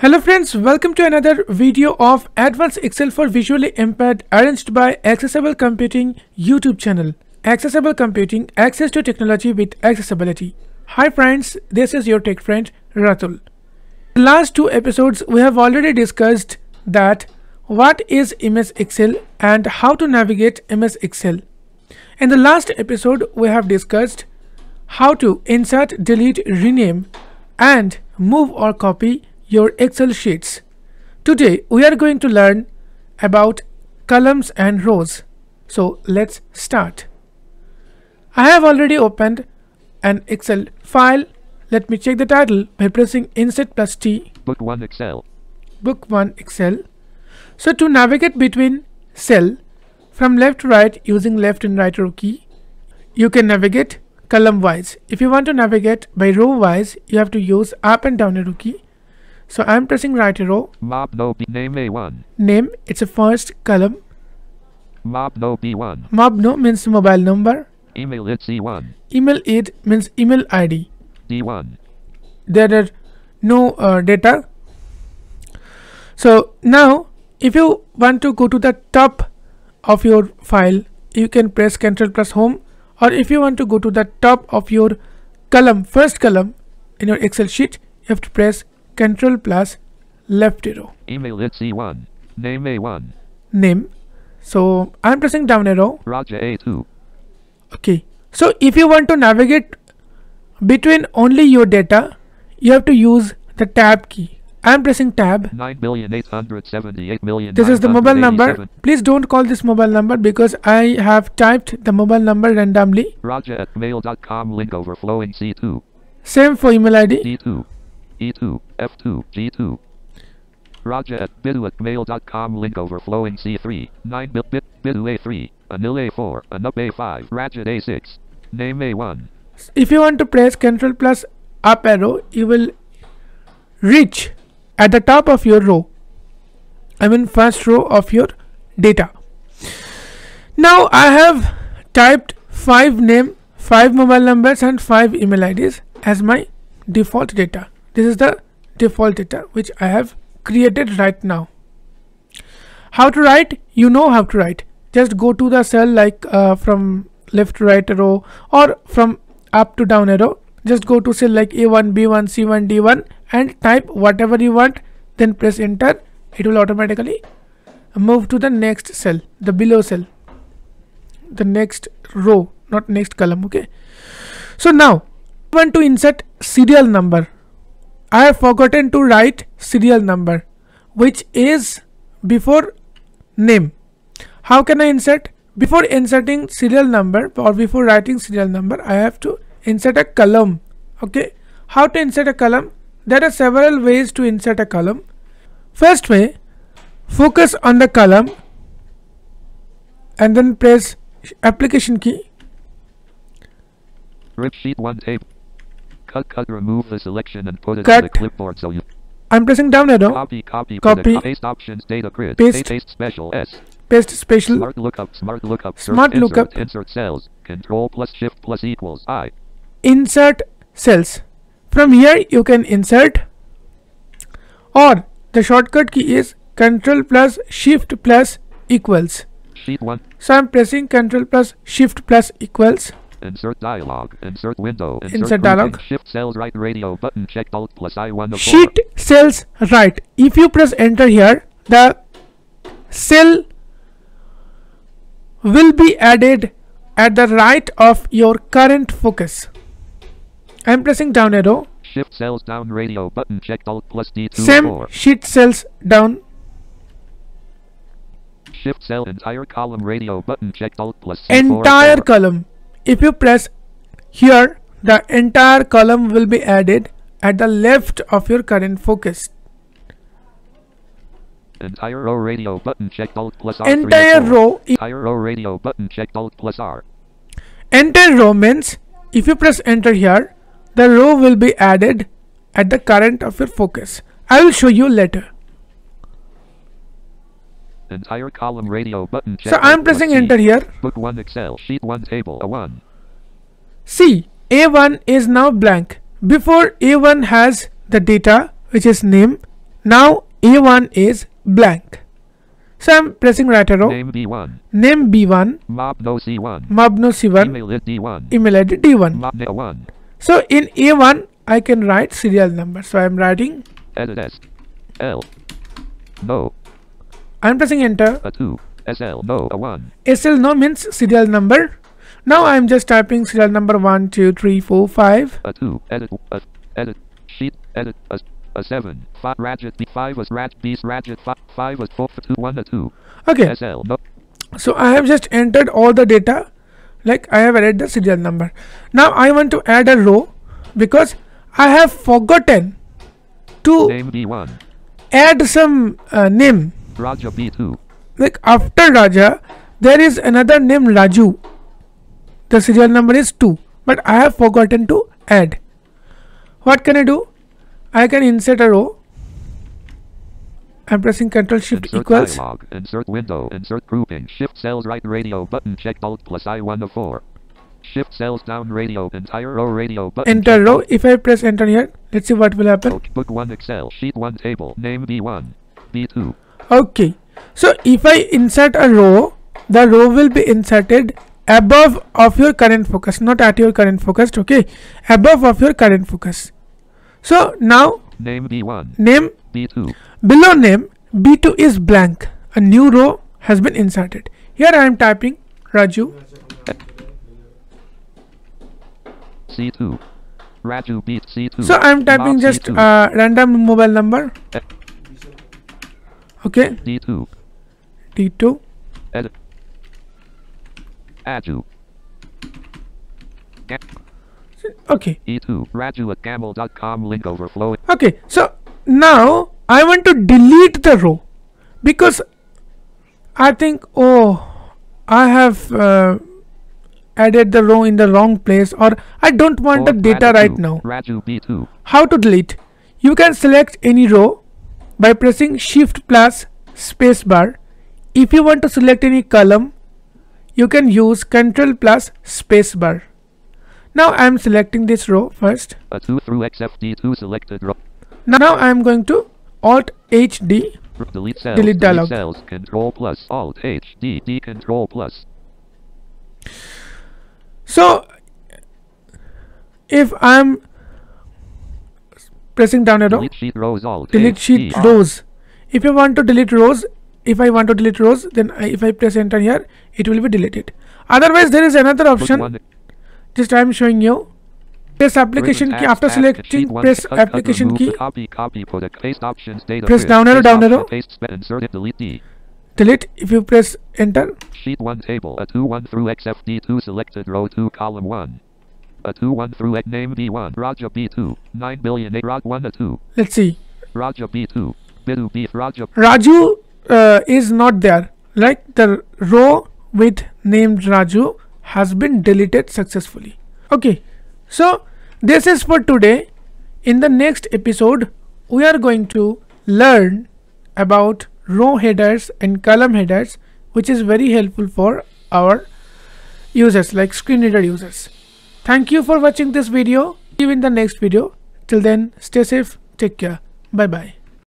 Hello friends, welcome to another video of Advanced Excel for Visually Impaired arranged by Accessible Computing YouTube channel. Accessible Computing, access to technology with accessibility. Hi friends, this is your tech friend Ratul. The last two episodes we have already discussed that what is MS Excel and how to navigate MS Excel. In the last episode we have discussed how to insert, delete, rename and move or copy your Excel sheets. Today we are going to learn about columns and rows. So let's start. I have already opened an Excel file. Let me check the title by pressing insert plus T. Book 1 Excel. So to navigate between cell from left to right using left and right row key, you can navigate column wise. If you want to navigate by row wise, you have to use up and down arrow key. So I'm pressing right arrow. Mob no B, name A1. Name, it's a first column. Mob no B1. Mob no means mobile number. Email it C1. Email it means email ID. D1. There are no data. So now if you want to go to the top of your file, you can press Ctrl plus home, or if you want to go to the top of your column, first column in your Excel sheet, you have to press Ctrl plus left arrow. Email it C1. Name A1. Name. So I'm pressing down arrow. Roger A2. Okay. So if you want to navigate between only your data, you have to use the tab key. I'm pressing tab. 9,878,000,000. This is the mobile number. Please don't call this mobile number because I have typed the mobile number randomly. Roger at mail.com, link overflowing C2. Same for email ID. D2. E2, F2, G2. Roger at bidu@mail.com, link overflowing C3, 9 bit, bidu A3, anil A4, anup A5, Roger A6, name A1. If you want to press Ctrl plus up arrow, you will reach at the top of your row. I mean first row of your data. Now I have typed 5 name, 5 mobile numbers and 5 email IDs as my default data. This is the default data which I have created right now. How to write? You know how to write. Just go to the cell like from left to right arrow or from up to down arrow. Just go to cell like A1, B1, C1, D1 and type whatever you want. Then press enter. It will automatically move to the next cell, the below cell. The next row, not next column. Okay. So now I want to insert serial number. I have forgotten to write serial number, which is before name. How can I insert? Before inserting serial number or before writing serial number, I have to insert a column. Okay. How to insert a column? There are several ways to insert a column. First way, focus on the column and then press application key. Rip sheet 1 tape. Cut, remove the selection and put it on the clipboard. So you. I'm pressing down arrow. Copy. Paste options, data grid. Paste special S. Paste special. Smart lookup. Smart lookup. Insert cells. Control plus shift plus equals I. Insert cells. From here you can insert, or the shortcut key is Control plus shift plus equals. Sheet 1. So I'm pressing Control plus shift plus equals. Insert dialog. Insert window. Insert dialog. Shift cells right radio button. Check alt plus I1. Sheet cells right. If you press enter here, the cell will be added at the right of your current focus. I am pressing down arrow. Shift cells down radio button. Check alt plus D2. Same sheet cells down. Shift cell entire column radio button. Check alt plus C4. Entire column. If you press here, the entire column will be added at the left of your current focus. Entire row radio button checked alt plus R. Entire row radio button checked alt plus R. Entire row means if you press enter here, the row will be added at the current of your focus. I will show you later. Entire column radio button. So I'm pressing enter here. Book 1 Excel sheet 1 table A1. See, A1 is now blank. Before A1 has the data which is name, Now A1 is blank. So I'm pressing right arrow. Name B1. Name B1. Mabno C1. Mabno C1. Email at D1. Email at D1. Mabno 1. So in A1 I can write serial number. So I'm writing S L no. I'm pressing enter. A2. SL no. A1. SL no means serial number. Now I'm just typing serial number 1, 2, 3, 4, 5. A2. Edit. Sheet. Edit. A7. Five was ratchet. These ratchet. Five was 4, 2, 1, 2. Okay. SL no. So I have just entered all the data. Like I have added the serial number. Now I want to add a row because I have forgotten to name B1. Add some name. Raja B2. Like after Raja, there is another name Raju. The serial number is 2, but I have forgotten to add. What can I do? I can insert a row. I'm pressing Ctrl Shift insert equals. Dialog, insert window, insert grouping, shift cells right radio button, check alt plus I1 to 4. Shift cells down radio, entire row radio button. Enter row. If I press enter here, let's see what will happen. Notebook 1 Excel, sheet 1 table, name B1, B2. Okay. So if I insert a row, the row will be inserted above of your current focus, not at your current focus, okay, above of your current focus. So now name B1, name B2, below name B2 is blank. A new row has been inserted. Here I am typing Raju C2, Raju B C2. So I am typing just random mobile number. Okay. D2. D2. Aju. Okay. E2. Raju at camel.com link overflowing. Okay. So now I want to delete the row because I think, oh, I have added the row in the wrong place, or I don't want the data right now. Raju B2. How to delete? You can select any row by pressing shift plus space bar. If you want to select any column, you can use Ctrl plus space bar. Now I am selecting this row first. A2 through XFD2 selected row. Now I am going to Alt HD delete cells, dialog. Cells, Control plus Alt HD D Control plus. So if I am pressing down arrow, delete sheet rows. If you want to delete rows, then if I press enter here, it will be deleted. Otherwise, there is another option. Just I am showing you. Press application key after selecting. Press application key. Press down arrow. Delete. If you press enter. Sheet 1 table. A2 1 through XFD2 selected row 2 column 1. A2 1 through at name B1, Raja B2, 9 billion 8 Raj 1 A2. Let's see. Raja B2, Bidu B Raja. Raju is not there. Like the row with named Raju has been deleted successfully. Okay, so this is for today. In the next episode, we are going to learn about row headers and column headers, which is very helpful for our users, like screen reader users. Thank you for watching this video. See you in the next video. Till then, stay safe, take care, bye bye.